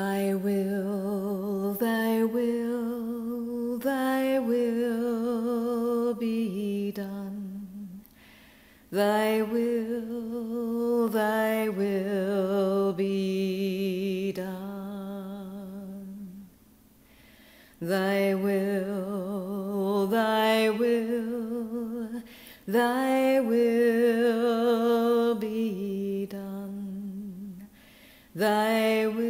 Thy will, thy will, thy will be done. Thy will, thy will be done. Thy will, thy will, thy will be done. Thy will,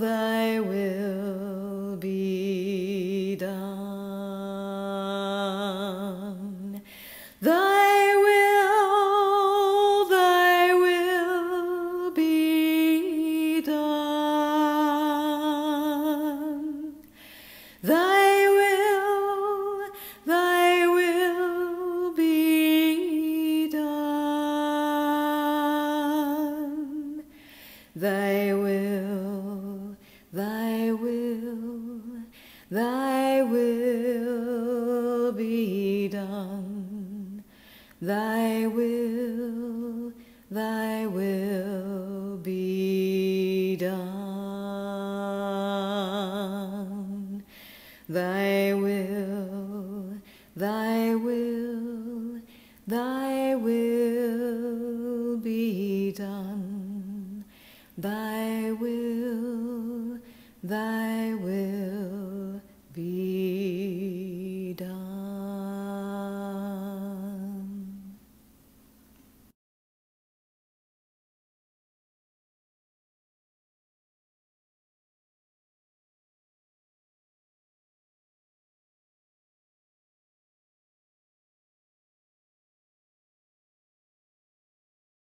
thy will be done. Thy will be done. Thy will be done. Thy will be done. Thy will be done. Thy will be done. Thy will